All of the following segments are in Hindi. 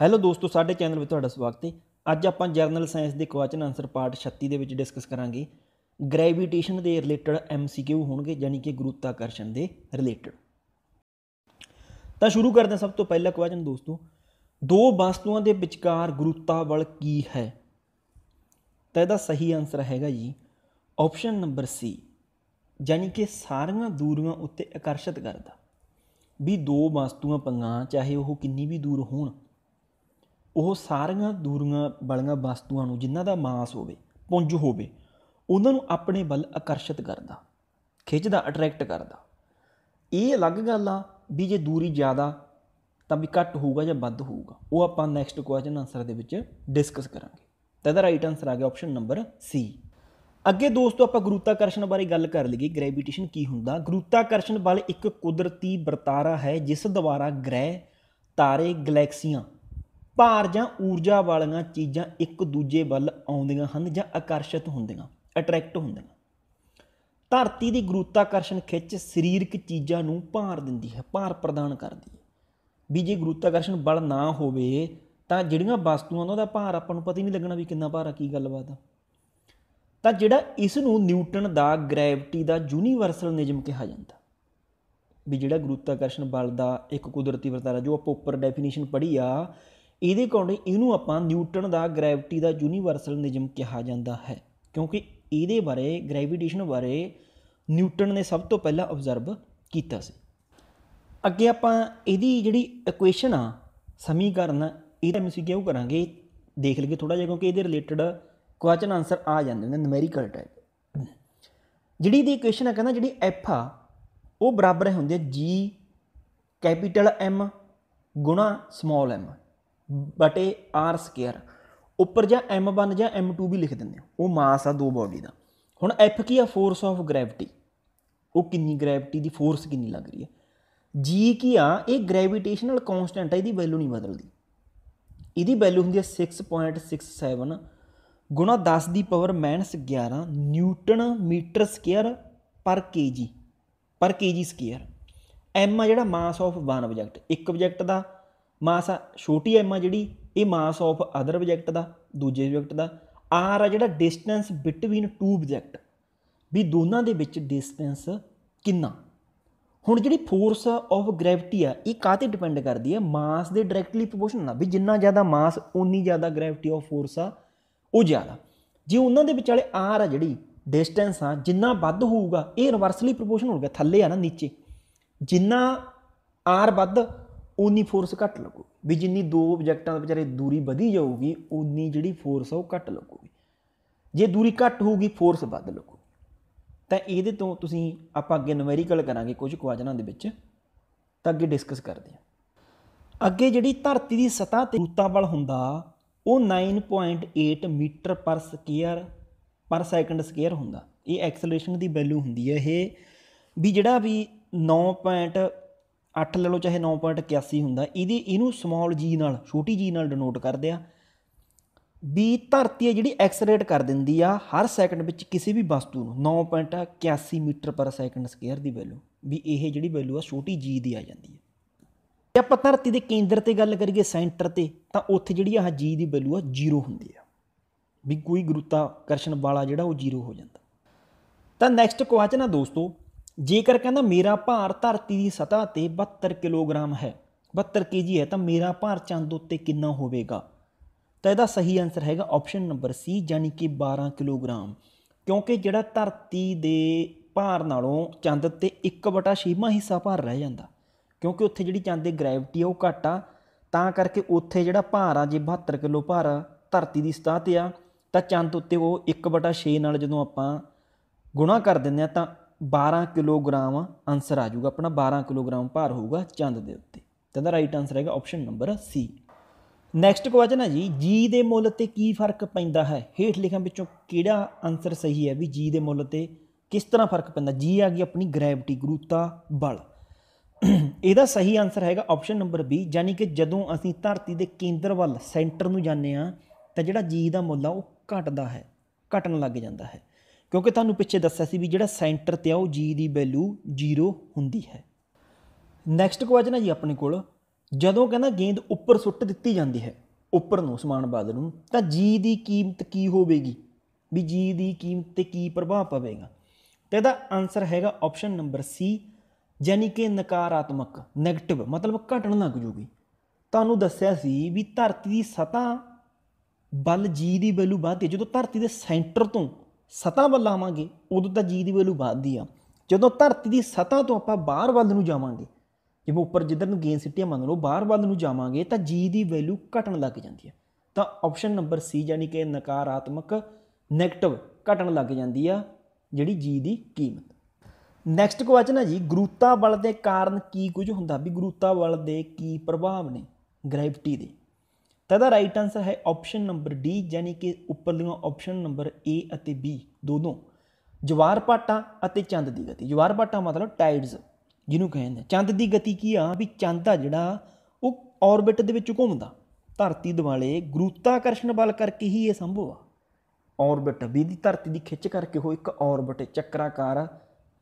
ਹੈਲੋ ਦੋਸਤੋ ਸਾਡੇ ਚੈਨਲ ਵਿੱਚ ਤੁਹਾਡਾ ਸਵਾਗਤ ਹੈ। ਅੱਜ ਆਪਾਂ ਜਰਨਲ ਸਾਇੰਸ ਦੇ ਕੁਐਸਚਨ ਆਨਸਰ ਪਾਰਟ 36 ਦੇ ਵਿੱਚ ਡਿਸਕਸ ਕਰਾਂਗੇ ਗ੍ਰੈਵੀਟੇਸ਼ਨ ਦੇ ਰਿਲੇਟਡ MCQ ਹੋਣਗੇ, ਯਾਨੀ ਕਿ ਗੁਰੂਤਾਕਰਸ਼ਣ ਦੇ ਰਿਲੇਟਡ। ਤਾਂ ਸ਼ੁਰੂ ਕਰਦੇ ਹਾਂ। ਸਭ ਤੋਂ ਪਹਿਲਾ ਕੁਐਸਚਨ ਦੋਸਤੋ, ਦੋ ਵਸਤੂਆਂ ਦੇ ਵਿਚਕਾਰ ਗੁਰੂਤਾ ਬਲ ਕੀ ਹੈ? ਤਾਂ ਇਹਦਾ ਸਹੀ ਆਨਸਰ ਹੈਗਾ ਜੀ ਆਪਸ਼ਨ ਨੰਬਰ ਸੀ, ਯਾਨੀ ਕਿ ਸਾਰੀਆਂ ਦੂਰੀਆਂ ਉੱਤੇ ਆਕਰਸ਼ਿਤ ਕਰਦਾ। ਵੀ ਦੋ ਵਸਤੂਆਂ ਪੰਗਾਂ, ਚਾਹੇ ਉਹ ਕਿੰਨੀ ਵੀ ਦੂਰ ਹੋਣ, ਉਹ ਸਾਰੀਆਂ ਦੂਰੀਆਂ ਵਾਲੀਆਂ ਵਸਤੂਆਂ ਨੂੰ ਜਿਨ੍ਹਾਂ ਦਾ ਮਾਸ ਹੋਵੇ, ਪੁੰਜ ਹੋਵੇ, ਉਹਨਾਂ ਨੂੰ ਆਪਣੇ ਵੱਲ ਆਕਰਸ਼ਿਤ ਕਰਦਾ, ਖਿੱਚਦਾ, ਅਟਰੈਕਟ ਕਰਦਾ। ਇਹ ਅਲੱਗ ਗੱਲ ਆ ਵੀ ਜੇ ਦੂਰੀ ਜ਼ਿਆਦਾ ਤਾਂ ਵੀ ਘੱਟ ਹੋਊਗਾ ਜਾਂ ਵੱਧ ਹੋਊਗਾ, ਉਹ ਆਪਾਂ ਨੈਕਸਟ ਕੁਐਸਚਨ ਆਨਸਰ ਦੇ ਵਿੱਚ ਡਿਸਕਸ ਕਰਾਂਗੇ। ਤਾਂ ਇਹਦਾ ਰਾਈਟ ਆਨਸਰ ਆ ਗਿਆ ਆਪਸ਼ਨ ਨੰਬਰ ਸੀ। ਅੱਗੇ ਦੋਸਤੋ ਆਪਾਂ ਗੁਰੂਤਾਕਰਸ਼ਣ ਬਾਰੇ ਗੱਲ ਕਰ ਲਈਏ। ਗ੍ਰੈਵੀਟੇਸ਼ਨ ਕੀ ਹੁੰਦਾ? ਗੁਰੂਤਾਕਰਸ਼ਣ ਬਲ ਇੱਕ ਕੁਦਰਤੀ ਵਰਤਾਰਾ ਹੈ ਜਿਸ ਦੁਆਰਾ ਗ੍ਰਹਿ, ਤਾਰੇ, ਗਲੈਕਸੀਆਂ, ਭਾਰ ਜਾਂ ਊਰਜਾ ਵਾਲੀਆਂ ਚੀਜ਼ਾਂ ਇੱਕ ਦੂਜੇ ਵੱਲ ਆਉਂਦੀਆਂ ਹਨ ਜਾਂ ਆਕਰਸ਼ਿਤ ਹੁੰਦੀਆਂ, ਅਟਰੈਕਟ ਹੁੰਦੀਆਂ। ਧਰਤੀ ਦੀ ਗੁਰੂਤਾਕਰਸ਼ਣ ਖਿੱਚ ਸਰੀਰਕ ਚੀਜ਼ਾਂ ਨੂੰ ਭਾਰ ਦਿੰਦੀ ਹੈ, ਭਾਰ ਪ੍ਰਦਾਨ ਕਰਦੀ ਹੈ। ਵੀ ਜੇ ਗੁਰੂਤਾਕਰਸ਼ਣ ਬਲ ਨਾ ਹੋਵੇ ਤਾਂ ਜਿਹੜੀਆਂ ਵਸਤੂਆਂ ਦਾ ਭਾਰ ਆਪਾਂ ਨੂੰ ਪਤਾ ਹੀ ਨਹੀਂ ਲੱਗਣਾ ਵੀ ਕਿੰਨਾ ਭਾਰ ਆ, ਕੀ ਗੱਲਬਾਤ ਆ। ਤਾਂ ਜਿਹੜਾ ਇਸ ਨੂੰ ਨਿਊਟਨ ਦਾ ਗ੍ਰੈਵਿਟੀ ਦਾ ਯੂਨੀਵਰਸਲ ਨਿਯਮ ਕਿਹਾ ਜਾਂਦਾ, ਵੀ ਜਿਹੜਾ ਗੁਰੂਤਾਕਰਸ਼ਣ ਬਲ ਦਾ ਇੱਕ ਕੁਦਰਤੀ ਵਰਤਾਰਾ, ਜੋ ਆਪਾਂ ਉੱਪਰ ਡੈਫੀਨੇਸ਼ਨ ਪੜ੍ਹੀ ਆ, ਇਹਦੇ ਅਕੋਰਡਿੰਗ ਇਹਨੂੰ ਆਪਾਂ ਨਿਊਟਨ ਦਾ ਗ੍ਰੈਵਿਟੀ ਦਾ ਯੂਨੀਵਰਸਲ ਨਿਯਮ ਕਿਹਾ ਜਾਂਦਾ ਹੈ, ਕਿਉਂਕਿ ਇਹਦੇ ਬਾਰੇ, ਗ੍ਰੈਵੀਟੇਸ਼ਨ ਬਾਰੇ ਨਿਊਟਨ ਨੇ ਸਭ ਤੋਂ ਪਹਿਲਾਂ ਆਬਜ਼ਰਵ ਕੀਤਾ ਸੀ। ਅੱਗੇ ਆਪਾਂ ਇਹਦੀ ਜਿਹੜੀ ਇਕੁਏਸ਼ਨ ਆ, ਸਮੀਕਰਨ, ਇਹਦਾ MCQ ਕਰਾਂਗੇ, ਦੇਖ ਲਈਏ ਥੋੜ੍ਹਾ ਜਿਹਾ, ਕਿਉਂਕਿ ਇਹਦੇ ਰਿਲੇਟਡ ਕੁਐਸਚਨ ਆਨਸਰ ਆ ਜਾਂਦੇ ਨੇ ਨੁਮੈਰੀਕਲ ਟਾਈਪ। ਜਿਹੜੀ ਇਹਦੀ ਇਕੁਏਸ਼ਨ ਆ, ਕਹਿੰਦਾ ਜਿਹੜੀ ਐਫ ਆ ਉਹ ਬਰਾਬਰ ਹੁੰਦੀ ਹੈ ਜੀ ਕੈਪੀਟਲ ਐਮ ਗੁਣਾ ਸਮੋਲ ਐਮ ਬਟੇ ਆਰ ਸਕੇਅਰ। ਉੱਪਰ ਜਾਂ M1 ਜਾਂ M2 ਵੀ ਲਿਖ ਦਿੰਦੇ ਆ, ਉਹ ਮਾਸ ਆ ਦੋ ਬਾਡੀ ਦਾ। ਹੁਣ F ਕੀ ਆ? ਫੋਰਸ ਆਫ ਗ੍ਰੈਵਿਟੀ, ਉਹ ਕਿੰਨੀ ਗ੍ਰੈਵਿਟੀ ਦੀ ਫੋਰਸ ਕਿੰਨੀ ਲੱਗ ਰਹੀ ਹੈ। G ਕੀ ਆ? ਇਹ ਗ੍ਰੈਵੀਟੇਸ਼ਨਲ ਕੌਂਸਟੈਂਟ ਆ, ਇਹਦੀ ਵੈਲਿਊ ਨਹੀਂ ਬਦਲਦੀ। ਇਹਦੀ ਵੈਲਿਊ ਹੁੰਦੀ ਹੈ 6.67 ਗੁਣਾ 10 ਦੀ power minus 11 Newton metre square per KG square. M ਆ ਜਿਹੜਾ ਮਾਸ ਆਫ ਵਨ ਆਬਜੈਕਟ, ਇੱਕ ਆਬਜੈਕਟ ਦਾ ਮਾਸ ਆ, ਛੋਟੀ ਐਮ ਆ ਜਿਹੜੀ, ਇਹ ਮਾਸ ਆਫ ਅਦਰ ਆਬਜੈਕਟ ਦਾ, ਦੂਜੇ ਆਬਜੈਕਟ ਦਾ। ਆਰ ਆ ਜਿਹੜਾ ਡਿਸਟੈਂਸ ਬਿਟਵੀਨ ਟੂ ਆਬਜੈਕਟ, ਵੀ ਦੋਨਾਂ ਦੇ ਵਿੱਚ ਡਿਸਟੈਂਸ ਕਿੰਨਾ। ਹੁਣ ਜਿਹੜੀ ਫੋਰਸ ਆਫ ਗ੍ਰੈਵਿਟੀ ਆ, ਇਹ ਕਾਹਤੇ ਡਿਪੈਂਡ ਕਰਦੀ ਹੈ? ਮਾਸ ਦੇ ਡਾਇਰੈਕਟਲੀ ਪ੍ਰੋਪੋਰਸ਼ਨਲ ਆ, ਵੀ ਜਿੰਨਾ ਜ਼ਿਆਦਾ ਮਾਸ ਉਨੀ ਜ਼ਿਆਦਾ ਗ੍ਰੈਵਿਟੀ ਆਫ ਫੋਰਸ ਆ ਉਹ ਜ਼ਿਆਦਾ। ਜੇ ਉਹਨਾਂ ਦੇ ਵਿਚਾਲੇ ਆਰ ਆ ਜਿਹੜੀ ਡਿਸਟੈਂਸ ਆ, ਜਿੰਨਾ ਵੱਧ ਹੋਊਗਾ, ਇਹ ਰਿਵਰਸਲੀ ਪ੍ਰੋਪੋਰਸ਼ਨ ਹੋ ਗਿਆ, ਥੱਲੇ ਆ ਨਾ, ਨੀਚੇ ਜਿੰਨਾ ਆਰ ਵੱਧ ਉਨੀ ਫੋਰਸ ਘੱਟ ਲੱਗੂ। ਵੀ ਜਿੰਨੀ ਦੋ ਆਬਜੈਕਟਾਂ ਦੇ ਵਿਚਾਰੇ ਦੂਰੀ ਵਧੀ ਜਾਊਗੀ, ਉਨੀ ਜਿਹੜੀ ਫੋਰਸ ਆ ਉਹ ਘੱਟ ਲੱਗੂਗੀ। ਜੇ ਦੂਰੀ ਘੱਟ ਹੋਊਗੀ, ਫੋਰਸ ਵੱਧ ਲੱਗੂ। ਤਾਂ ਇਹਦੇ ਤੋਂ ਤੁਸੀਂ, ਆਪਾਂ ਅੱਗੇ ਨੁਮੈਰੀਕਲ ਕਰਾਂਗੇ ਕੁਝ ਕੁਐਸਚਨਾਂ ਦੇ ਵਿੱਚ, ਤਾਂ ਅੱਗੇ ਡਿਸਕਸ ਕਰਦੇ ਹਾਂ। ਅੱਗੇ ਜਿਹੜੀ ਧਰਤੀ ਦੀ ਸਤਹ ਤੇ ਗੁਰੂਤਾ ਬਲ ਹੁੰਦਾ, ਉਹ 9.8 ਮੀਟਰ ਪਰ ਸਕੇਅਰ ਪਰ ਸੈਕਿੰਡ ਸਕੇਅਰ ਹੁੰਦਾ। ਇਹ ਐਕਸਲਰੇਸ਼ਨ ਦੀ ਵੈਲਿਊ ਹੁੰਦੀ ਹੈ ਇਹ, ਵੀ ਜਿਹੜਾ ਵੀ 9.8 ਲੈ ਲਓ, ਚਾਹੇ 9.81 ਹੁੰਦਾ, ਇਹਨੂੰ ਸਮਾਲ ਜੀ ਨਾਲ, ਛੋਟੀ ਜੀ ਨਾਲ ਡਿਨੋਟ ਕਰਦੇ ਆ। ਵੀ ਧਰਤੀ ਹੈ ਜਿਹੜੀ ਐਕਸਲਰੇਟ ਕਰ ਦਿੰਦੀ ਆ ਹਰ ਸੈਕਿੰਡ ਵਿੱਚ ਕਿਸੇ ਵੀ ਵਸਤੂ ਨੂੰ, 9.81 ਮੀਟਰ ਪਰ ਸੈਕਿੰਡ ਸਕੇਅਰ ਦੀ ਵੈਲਿਊ, ਵੀ ਇਹ ਜਿਹੜੀ ਵੈਲਿਊ ਆ ਛੋਟੀ ਜੀ ਦੀ ਆ ਜਾਂਦੀ ਹੈ। ਜੇ ਆਪਾਂ ਧਰਤੀ ਦੇ ਕੇਂਦਰ ਤੇ ਗੱਲ ਕਰੀਏ, ਸੈਂਟਰ ਤੇ, ਤਾਂ ਉੱਥੇ ਜਿਹੜੀ ਆਹ ਜੀ ਦੀ ਵੈਲਿਊ ਆ ਜ਼ੀਰੋ ਹੁੰਦੀ ਆ, ਵੀ ਕੋਈ ਗੁਰੂਤਾਕਰਸ਼ਣ ਵਾਲਾ ਜਿਹੜਾ ਉਹ ਜ਼ੀਰੋ ਹੋ ਜਾਂਦਾ। ਤਾਂ ਨੈਕਸਟ ਕੁਐਸਚਨ ਆ ਦੋਸਤੋ, ਜੇਕਰ ਕਹਿੰਦਾ ਮੇਰਾ ਭਾਰ ਧਰਤੀ ਦੀ ਸਤਹ ਤੇ 72 ਕਿਲੋਗ੍ਰਾਮ ਹੈ, 72 kg ਹੈ, ਤਾਂ ਮੇਰਾ ਭਾਰ ਚੰਦ ਉੱਤੇ ਕਿੰਨਾ ਹੋਵੇਗਾ? ਤਾਂ ਇਹਦਾ ਸਹੀ ਆਨਸਰ ਹੈਗਾ ਆਪਸ਼ਨ ਨੰਬਰ ਸੀ, ਯਾਨੀ ਕਿ 12 ਕਿਲੋਗ੍ਰਾਮ, ਕਿਉਂਕਿ ਜਿਹੜਾ ਧਰਤੀ ਦੇ ਭਾਰ ਨਾਲੋਂ ਚੰਦ ਤੇ 1/6ਵਾਂ ਹਿੱਸਾ ਭਾਰ ਰਹਿ ਜਾਂਦਾ, ਕਿਉਂਕਿ ਉੱਥੇ ਜਿਹੜੀ ਚੰਦ ਦੀ ਗ੍ਰੈਵਿਟੀ ਆ ਉਹ ਘੱਟ ਆ, ਤਾਂ ਕਰਕੇ ਉੱਥੇ ਜਿਹੜਾ ਭਾਰ ਆ, ਜੇ 72 ਕਿਲੋ ਭਾਰ ਧਰਤੀ ਦੀ ਸਤਹ ਤੇ ਆ, ਤਾਂ ਚੰਦ ਉੱਤੇ ਉਹ 1/6 ਨਾਲ ਜਦੋਂ ਆਪਾਂ ਗੁਣਾ ਕਰ ਦਿੰਦੇ ਆ, ਤਾਂ 12 ਕਿਲੋਗ੍ਰਾਮ ਆਨਸਰ ਆ ਜਾਊਗਾ ਆਪਣਾ, 12 ਕਿਲੋਗ੍ਰਾਮ ਭਾਰ ਹੋਊਗਾ ਚੰਦ ਦੇ ਉੱਤੇ। ਤਾਂ ਇਹਦਾ ਰਾਈਟ ਆਨਸਰ ਹੈਗਾ ਆਪਸ਼ਨ ਨੰਬਰ ਸੀ। ਨੈਕਸਟ ਕੁਐਸਚਨ ਹੈ ਜੀ, ਜੀ ਦੇ ਮੁੱਲ ਤੇ ਕੀ ਫਰਕ ਪੈਂਦਾ ਹੈ? ਹੇਠ ਲਿਖਾਂ ਵਿੱਚੋਂ ਕਿਹੜਾ ਆਨਸਰ ਸਹੀ ਹੈ? ਵੀ ਜੀ ਦੇ ਮੁੱਲ ਤੇ ਕਿਸ ਤਰ੍ਹਾਂ ਫਰਕ ਪੈਂਦਾ? ਜੀ ਆ ਗਈ ਆਪਣੀ ਗ੍ਰੈਵਿਟੀ, ਗੁਰੂਤਾ ਬਲ। ਇਹਦਾ ਸਹੀ ਆਨਸਰ ਹੈਗਾ ਆਪਸ਼ਨ ਨੰਬਰ ਬੀ, ਯਾਨੀ ਕਿ ਜਦੋਂ ਅਸੀਂ ਧਰਤੀ ਦੇ ਕੇਂਦਰ ਵੱਲ, ਸੈਂਟਰ ਨੂੰ ਜਾਂਦੇ ਹਾਂ, ਤਾਂ ਜਿਹੜਾ ਜੀ ਦਾ ਮੁੱਲ ਆ ਉਹ ਘਟਦਾ ਹੈ, ਘਟਣ ਲੱਗ ਜਾਂਦਾ ਹੈ, ਕਿਉਂਕਿ ਤੁਹਾਨੂੰ ਪਿੱਛੇ ਦੱਸਿਆ ਸੀ ਵੀ ਜਿਹੜਾ ਸੈਂਟਰ ਤੇ ਆ ਉਹ ਜੀ ਦੀ ਵੈਲਿਊ ਜ਼ੀਰੋ ਹੁੰਦੀ ਹੈ। ਨੈਕਸਟ ਕੁਐਸਚਨ ਹੈ ਜੀ ਆਪਣੇ ਕੋਲ, ਜਦੋਂ ਕਹਿੰਦਾ गेंद ਉੱਪਰ ਸੁੱਟ ਦਿੱਤੀ ਜਾਂਦੀ ਹੈ ਉੱਪਰ ਨੂੰ ਸਮਾਨ ਬਾਦਲ ਨੂੰ ਤਾਂ ਜੀ ਦੀ ਕੀਮਤ ਕੀ ਹੋਵੇਗੀ ਵੀ ਜੀ ਦੀ ਕੀਮਤ ਤੇ ਕੀ ਪ੍ਰਭਾਵ ਪਵੇਗਾ तो यह आंसर हैगा ऑप्शन नंबर सी यानी कि नकारात्मक नैगेटिव मतलब घटन लग जूगी। तुहानूं दस्सिया सी भी धरती की सतह बल जी की वैल्यू वधदी है जो धरती के सेंटर तो सतह बल आवांगे उदों तां जी की वैल्यू वधदी आ जो धरती की सतह तो आपां बाहर वल नूं जावांगे जिवें उपर जिधर नूं गेंद सिट्टियां मान लो बाहर वल नूं जावांगे तो जी की वैल्यू घटन लग जाती है। तो ऑप्शन नंबर सी यानी कि नकारात्मक नैगेटिव घटन लग जाती है जिहड़ी जी की कीमत। नैक्सट क्वेश्चन है जी गुरुता बल के कारण की कुछ हुंदा भी गुरुता बल के की प्रभाव ने ग्रैविटी दे। तो इसका राइट आंसर है ऑप्शन नंबर डी यानी कि उपरलियां ऑप्शन नंबर ए और बी दोनों ज्वार भाटा और चंद की गति। ज्वार भाटा मतलब टाइड्स जिन्हों कहें चंद की गति की आ भी चंद आ जिहड़ा वह ऑरबिट दे विच घूमदा धरती दुआले गुरुत्वाकर्षण बल करके ही यह संभव आ ऑरबिट भी धरती की खिच करके हो एक ऑरबिट चक्राकार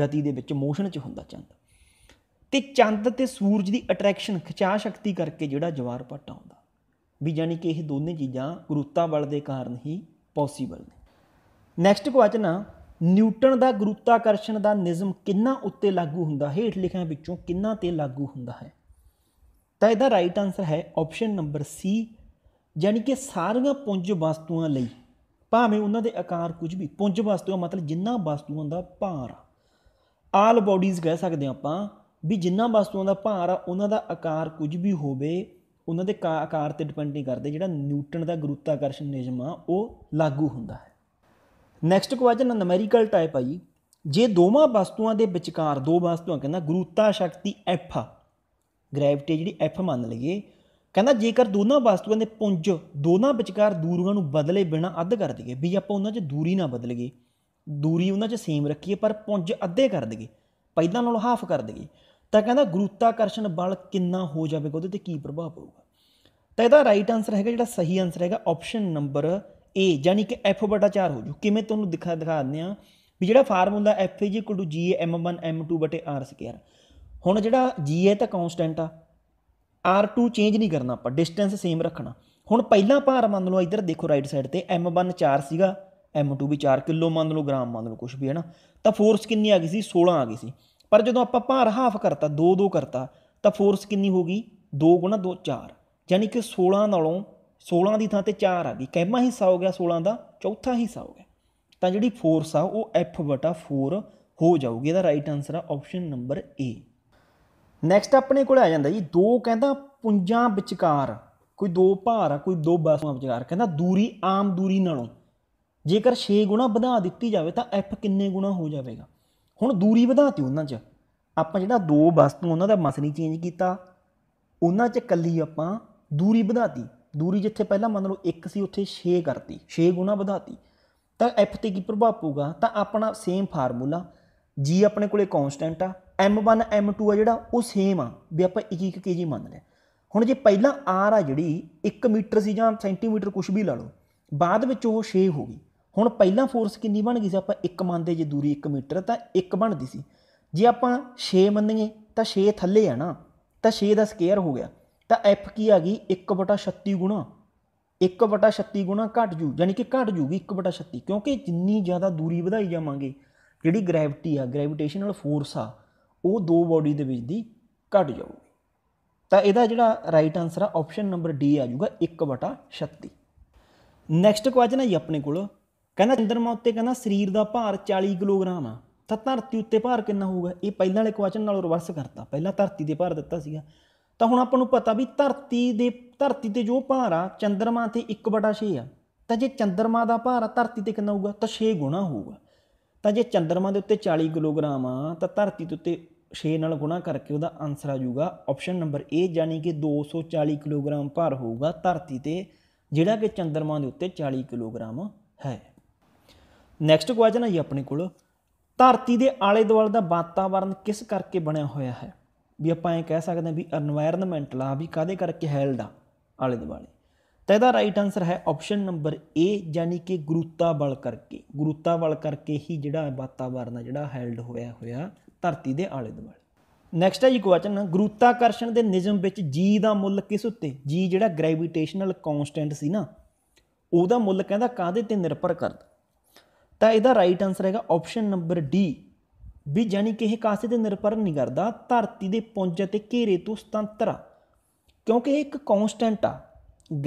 गति के मोशन च होंदा चंद तो सूरज की अट्रैक्शन खिचा शक्ति करके जोड़ा ज्वार भाटा आउंदा भी जानी कि यह दोनों चीज़ा गुरुत्ता बल के कारण ही पॉसीबल ने। नैक्सट क्वेश्चन न्यूटन का गुरुत्वाकर्षण का निजम किन्ना उत्ते लागू हुंदा हेठ लिखियां विचों किन्ना ते लागू हुंदा है। तो इसका राइट आंसर है ऑप्शन नंबर सी यानी कि सारिया पुंज वस्तुओं लई भावें उन्होंने आकार कुछ भी पुंज वस्तुओं मतलब जिन्ना वस्तुओं का भार आल बॉडीज़ कह सकते हैं आपां भी जिन्ना वस्तुओं का भार आ उन्हों का आकार कुछ भी होवे उन्होंने आकार पर डिपेंड नहीं करते जो न्यूटन का गुरुत्वाकर्षण नियम आ वह लागू होंदा है। नैक्सट क्वेश्चन नमैरीकल टाइप आई जे दोवां वस्तुओं के विचकार दो वस्तुएं कहना गुरुत्ता शक्ति एफ आ ग्रैविटी जी एफ मान लीए कहना जेकर दोनों वस्तुओं के पुंज दोनों विचकार दूरियां बदले बिना अद्ध कर देंगे भी आप उन्होंने दूरी ना बदल गए दूरी उन्होंने सेम रखिए पर पुंज अद्धे कर देंगे पहला नालों हाफ कर देंगे तो कहना गुरुत्वाकर्षण बल कितना हो जाएगा उहदे ते की प्रभाव पवेगा। तो इसका राइट आंसर है जो सही आंसर है ऑप्शन नंबर ए यानी कि F/4 हो जू किमें तुहानूं दिखा दें भी जो फार्मूला F=GA m1 m2/r² हुण जो जी है तो कॉन्सटेंट आ R2 चेंज नहीं करना आप डिस्टेंस सेम रखना हुण पहला भार मान लो इधर देखो राइट साइड पर M1 4 सीगा M2 भी 4 किलो मान लो ग्राम मान लो कुछ भी है ना तो फोर्स कितनी आ गई सी 16 आ गई सी पर जो आप भार हाफ करता दो करता तो फोर्स कितनी होगी 2 गुणा 2 4 यानी कि 16 नालों 16 की थां ते 4 आ गई कैमा हिस्सा हो गया 16 का चौथा हिस्सा हो गया तो जी फोर्स आ वो F/4 हो जाऊगी। इसका राइट आंसर आ ऑप्शन नंबर ए। नैक्सट अपने को आ जाता जी दो कहता पुंजा विचकार कोई दो भार आ कोई दो वस्तुओं विचकार कहता दूरी आम दूरी नालों जेकर 6 गुणा बढ़ा दी जाए तो एफ किन्ने गुणा हो जाएगा हुण दूरी बढ़ाती उन्होंने आप जो दो वस्तु उन्होंने मस नहीं चेंज किया उन्होंने कली आप दूरी बढ़ाती दूरी जिथे पहला मान लो 1 सी उत्थे 6 करती 6 गुणा बढ़ाती तो एफ ते की प्रभाव पऊगा तो अपना सेम फार्मूला जी अपने को कॉन्सटेंट आ M1 M2 आ जिहड़ा वो सेम आ भी आप 1 kg मान लिया हुण जे पहला आर आ जिहड़ी 1 मीटर सी जां सेंटीमीटर कुछ भी ला लो बाद विच वो 6 हो गई हुण पहला फोर्स कितनी बन गई सी आप 1 मानते जे दूरी 1 मीटर तो 1 बनती सी जे आप 6 मन्नीए तो 6 थल्ले आ ना तो 6 का स्केयर हो गया तो एफ की आ गई 1/36 गुणा 1/36 गुणा घट जू यानी कि घट जूगी 1/36 क्योंकि जिन्नी ज़्यादा दूरी बढ़ाई जावांगे जिहड़ी ग्रैविटी आ ग्रैविटेशनल फोर्स आ वो दो बॉडी के बीच की घट जाऊगी। तो यह जो राइट आंसर आ ऑप्शन नंबर डी आ जाऊगा 1/36। नैक्सट क्वेश्चन है जी अपने को कहना चंद्रमा उत्ते कहना शरीर का भार 40 किलोग्राम आ तो धरती उत्ते भार कितना होगा ये पहले वाले क्वेश्चन नालों रिवर्स करता पहला धरती के भार दिता सीगा तो हुण आपां नूं पता भी धरती ते जो भार आ चंद्रमा ते 1/6 आ तो जे चंद्रमा का भार धरती ते कितना होगा तो 6 गुणा होगा तो जे चंद्रमा के उत्ते 40 किलोग्राम आ तो धरती के उत्ते 6 नाल गुणा करके वह आंसर आ जाऊगा ऑप्शन नंबर ए यानी कि 240 किलोग्राम भार होगा धरती से जिहड़ा कि चंद्रमा के उत्ते 40 किलोग्राम है। नैक्सट क्वेश्चन है जी अपने को धरती के आले दुआले का वातावरण किस करके बनिया होया है भी आप कह सकते हैं भी एनवायरनमेंटल आ भी कादे करके हैल्ड आ आले दुआले। तो इसका राइट आंसर है ऑप्शन नंबर ए यानी कि गुरुत्ता बल करके ही जिहड़ा वातावरण जिहड़ा हैल्ड होया धरती के आले दुआले। नैक्सट है जी क्वेश्चन गुरुत्वाकर्षण के निजम विच जी का मुल किस उत्ते, जी जिहड़ा ग्रेविटेशनल कॉन्सटेंट सी ना उहदा मुल कहंदा काहदे ते निर्भर करदा, तां इहदा राइट आंसर हैगा ऑप्शन नंबर डी भी जानी कि यह कासे ते निर्भर नहीं करता, धरती के पुंज ते घेरे तो स्वतंत्र आ क्योंकि यह एक कॉन्सटेंट आ,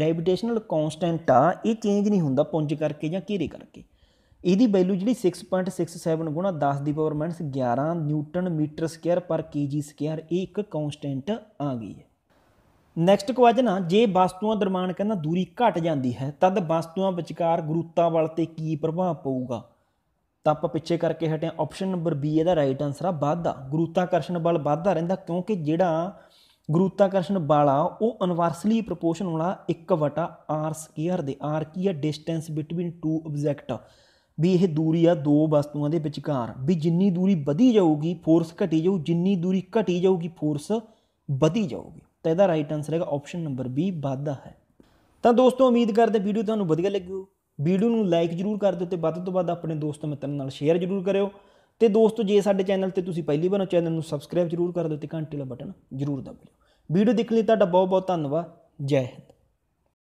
ग्रेविटेशनल कॉन्सटेंट आ, यह चेंज नहीं होंदा पुंज करके जां घेरे करके। ਇਹਦੀ वैल्यू जी 6.67 गुणा 10 ਦੀ ਪਾਵਰ -11 ਨਿਊਟਨ ਮੀਟਰ ਸਕੁਅਰ पर kg ਸਕੁਅਰ ਇਹ ਇੱਕ ਕੌਂਸਟੈਂਟ ਆ ਗਈ ਹੈ। ਨੈਕਸਟ ਕੁਐਸਚਨ ਆ ਜੇ ਵਸਤੂਆਂ ਦਰਮਾਨ ਕਹਿੰਦਾ ਦੂਰੀ ਘਟ ਜਾਂਦੀ ਹੈ ਤਦ ਵਸਤੂਆਂ ਵਿਚਕਾਰ ਗੁਰੂਤਾ ਬਲ ਤੇ ਕੀ ਪ੍ਰਭਾਵ ਪਊਗਾ, ਤਾਂ ਆਪਾਂ ਪਿੱਛੇ ਕਰਕੇ ਹਟਿਆ ਆਪਸ਼ਨ ਨੰਬਰ ਬੀ ਇਹਦਾ ਰਾਈਟ ਆਨਸਰ ਆ ਵਾਧਾ, ਗੁਰੂਤਾਕਰਸ਼ਣ ਬਲ ਵੱਧਦਾ ਰਹਿੰਦਾ ਕਿਉਂਕਿ ਜਿਹੜਾ ਗੁਰੂਤਾਕਰਸ਼ਣ ਬਲ ਆ ਉਹ ਇਨਵਰਸਲੀ ਪ੍ਰੋਪੋਰਸ਼ਨਲ ਆ 1/r ਸਕੁਅਰ ਦੇ। r ਕੀ ਆ ਡਿਸਟੈਂਸ ਬਿਟਵੀਨ ਟੂ ਆਬਜੈਕਟ भी यह दूरी आ दो वस्तुओं के विचकार, भी जिनी दूरी बढ़ी जाऊगी फोर्स घटी जाऊ, जिनी दूरी घटी जाऊगी फोर्स बढ़ी जाऊगी। तो यह राइट आंसर है ऑप्शन नंबर बी वाधा है। तो दोस्तों उम्मीद करते वीडियो तुम्हें वधिया लगी, वीडियो में लाइक जरूर कर दो तो वध अपने दोस्तों मित्रों नाल शेयर जरूर करो। तो दोस्तों जे साडे चैनल ते तुसीं पहली बार चैनल में सबसक्राइब जरूर कर दो, घंटे वाला बटन जरूर दबा लो। वीडियो देखने तुहाडा बहुत बहुत धन्यवाद, जय हिंद।